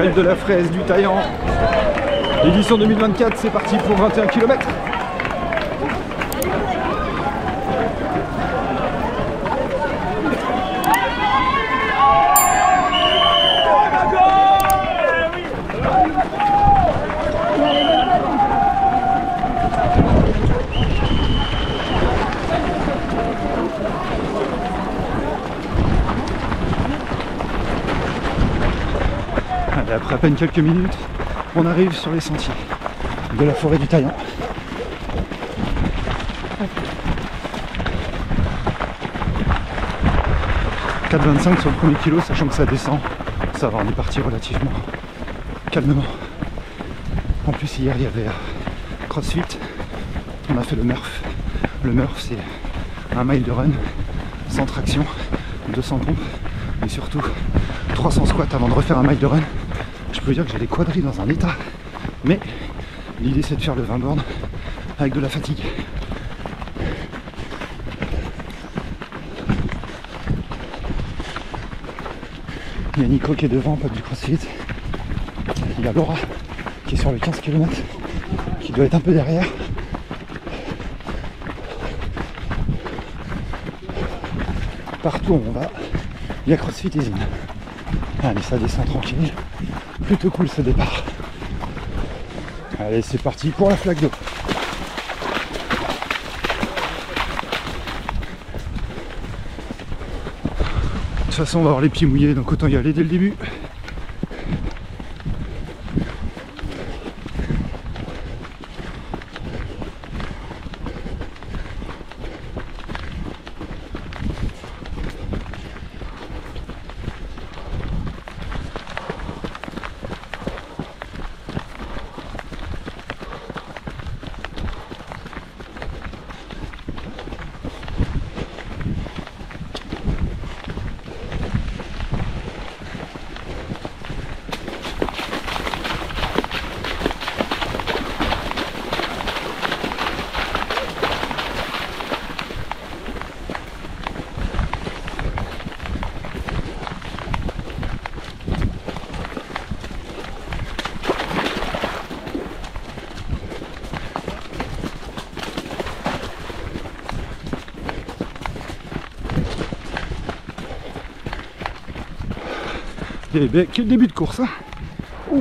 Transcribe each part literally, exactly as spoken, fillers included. Trail de la fraise du Taillan. L'édition deux mille vingt-quatre, c'est parti pour vingt et un kilomètres. Après à peine quelques minutes, on arrive sur les sentiers de la forêt du Taillan. quatre vingt-cinq sur le premier kilo, sachant que ça descend, ça va, on est parti relativement calmement. En plus hier il y avait CrossFit, on a fait le Murph. Le Murph c'est un mile de run, sans traction, deux cents pompes, mais surtout trois cents squats avant de refaire un mile de run. Je peux dire que j'ai les quadrilles dans un état, mais l'idée c'est de faire le vingt bornes avec de la fatigue. Il y a Nico qui est devant, pote du CrossFit. Il y a Laura qui est sur les quinze kilomètres, qui doit être un peu derrière. Partout où on va, il y a CrossFit Usine. Allez, ça descend tranquille. Plutôt cool ce départ. Allez, c'est parti pour la flaque d'eau. De toute façon, on va avoir les pieds mouillés, donc autant y aller dès le début. Eh ben, quel début de course hein. Ouh.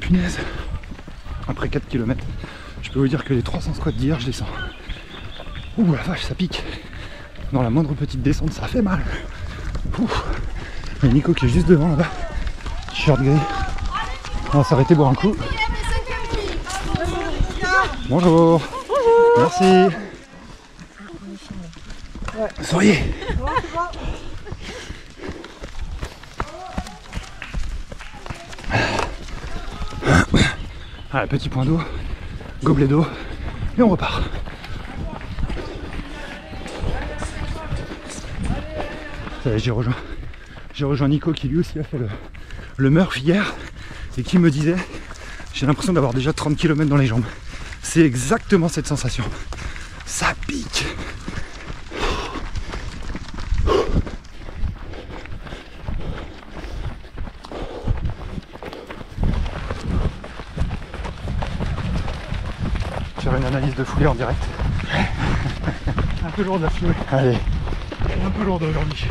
Punaise. Après quatre kilomètres, je peux vous dire que les trois cents squats d'hier, je descends. Ouh la vache, ça pique. Dans la moindre petite descente, ça fait mal. Ouf. Il y a Nico qui est juste devant là-bas. T-shirt gris. On va s'arrêter boire un coup. Bonjour. Bonjour. Merci. Ouais. Souriez. Allez, petit point d'eau, gobelet d'eau, et on repart. J'ai rejoint, j'ai rejoint Nico qui lui aussi a fait le, le Murph hier et qui me disait j'ai l'impression d'avoir déjà trente kilomètres dans les jambes. C'est exactement cette sensation. Ça pique. Faire une analyse de foulée en direct. Un peu lourd de la foulée. Allez. Un peu lourd aujourd'hui.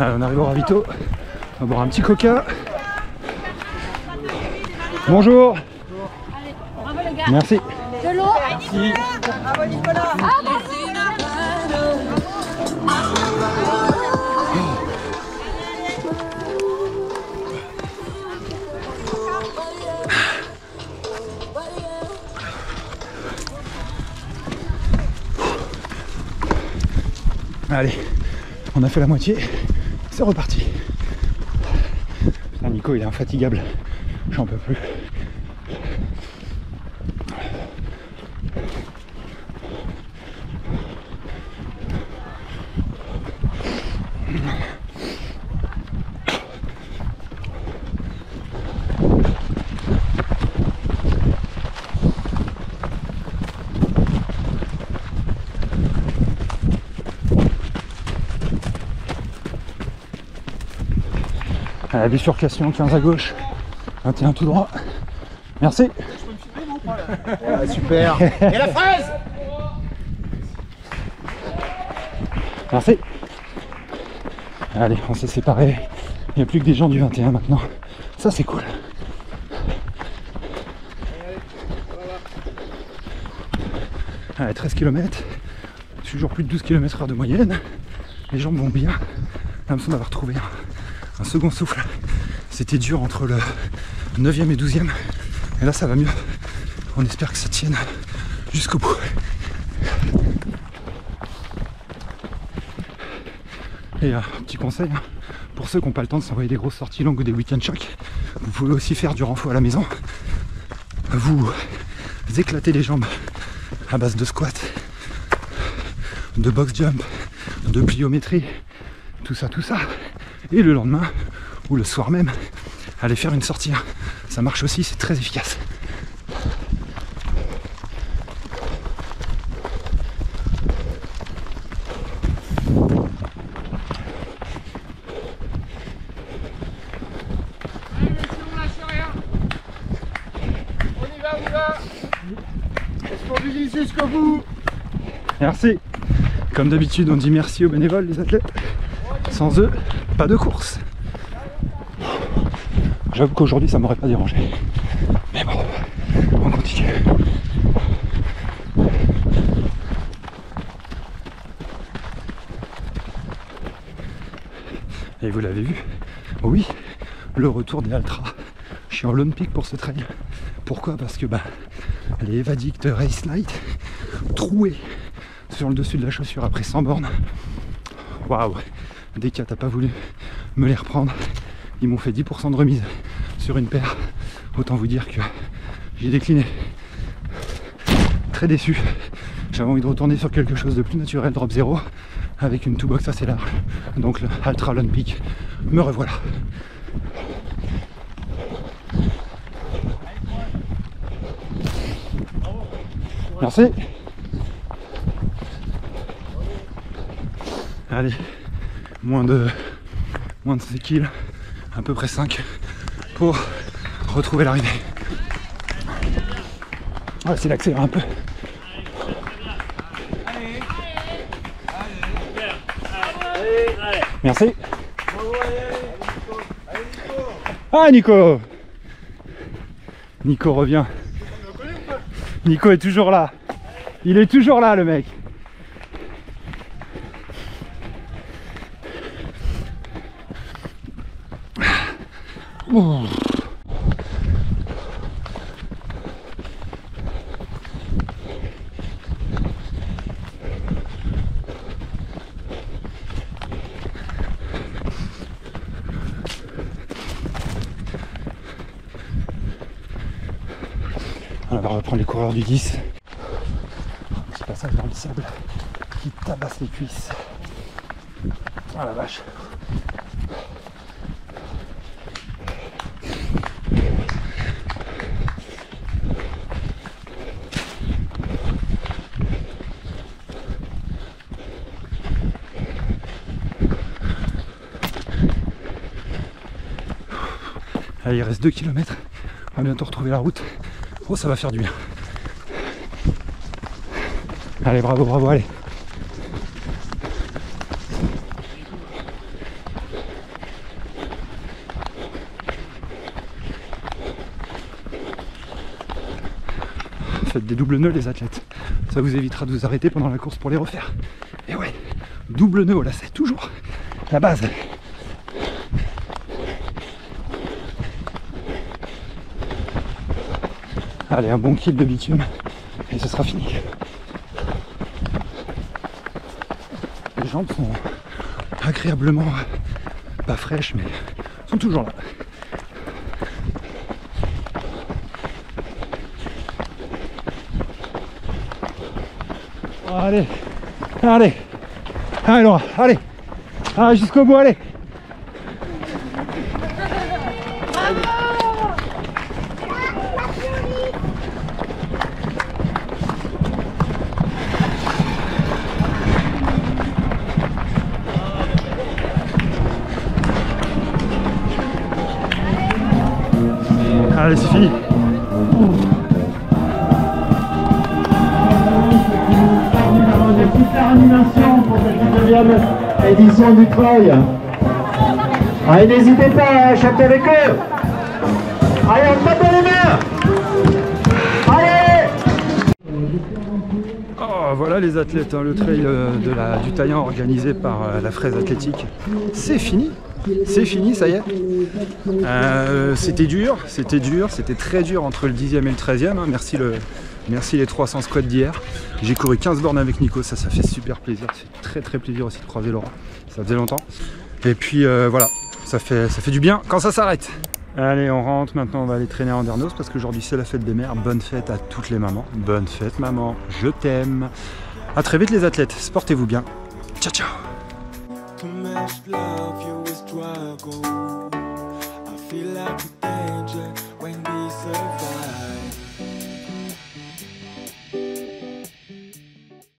Allez, on arrive au ravito, on va boire un petit coca. Bonjour. Allez, bravo les gars. Merci. De l'eau. Merci. Bravo Nicolas. Ah, bravo. Allez, on a fait la moitié, c'est reparti. Putain, Nico il est infatigable, j'en peux plus. À la bifurcation, quinze à gauche, vingt et un tout droit. Merci. Je peux me filmer, non ? Voilà. Ah, super. Et la fraise. Merci. Allez, on s'est séparés. Il n'y a plus que des gens du vingt et un maintenant. Ça, c'est cool. Allez, treize kilomètres. Toujours plus de douze kilomètres heure de moyenne. Les jambes vont bien. J'ai l'impression d'avoir trouvé un second souffle. C'était dur entre le neuvième et douzième. Et là, ça va mieux. On espère que ça tienne jusqu'au bout. Et un euh, petit conseil, hein, pour ceux qui n'ont pas le temps de s'envoyer des grosses sorties longues ou des week-end chocs, vous pouvez aussi faire du renfort à la maison. Vous éclatez les jambes à base de squats, de box jump, de pliométrie, tout ça, tout ça. Et le lendemain, ou le soir même, allez faire une sortie. Ça marche aussi, c'est très efficace. Merci. Comme d'habitude, on dit merci aux bénévoles, les athlètes. Sans eux, pas de course. J'avoue qu'aujourd'hui, ça m'aurait pas dérangé. Mais bon, on continue. Et vous l'avez vu, oui, le retour des Altra. Je suis en Lone Peak pour ce trail. Pourquoi? Parce que bah, les Evadict Race Light troués sur le dessus de la chaussure après cent bornes. Waouh, Déca, t'as pas voulu me les reprendre. Ils m'ont fait dix pour cent de remise sur une paire. Autant vous dire que j'ai décliné. Très déçu. J'avais envie de retourner sur quelque chose de plus naturel, drop zéro, avec une two-box assez large. Donc le Altra Lone Peak. Me revoilà. Merci. Allez, moins de moins de six kills, à peu près cinq, pour retrouver l'arrivée. On va essayer d'accélérer un peu. Merci. Ah, Nico Nico revient. Nico est toujours là. Il est toujours là, le mec. Ouh. On va reprendre les coureurs du dix. Un petit passage dans le sable qui tabasse les cuisses. Ah la vache. Allez, il reste deux kilomètres. On va bientôt retrouver la route. Oh, ça va faire du bien. Allez, bravo, bravo, allez. Faites des doubles nœuds, les athlètes. Ça vous évitera de vous arrêter pendant la course pour les refaire. Et ouais, double nœud au lacet, toujours la base. Allez, un bon kill de bitume et ce sera fini. Les jambes sont agréablement pas fraîches, mais sont toujours là. Allez, allez, allez, Laura, allez, Ah, jusqu'au bout, allez. Allez, c'est fini. Édition du trail. Allez, n'hésitez pas à chanter avec eux. Allez, on tape dans les mains. Allez. Oh, voilà les athlètes, hein, le trail de la, du Taillan organisé par euh, la fraise athlétique. C'est fini. C'est fini, ça y est. Euh, c'était dur, c'était dur, c'était très dur entre le dixième et le treizième. Hein. Merci, le, merci les trois cents squats d'hier. J'ai couru quinze bornes avec Nico, ça, ça fait super plaisir. C'est très très plaisir aussi de croiser Laurent, ça faisait longtemps. Et puis euh, voilà, ça fait, ça fait du bien quand ça s'arrête. Allez, on rentre, maintenant on va aller traîner à Andernos parce qu'aujourd'hui c'est la fête des mères. Bonne fête à toutes les mamans. Bonne fête maman, je t'aime. A très vite les athlètes, portez-vous bien. Ciao ciao. Love you is struggle. I feel like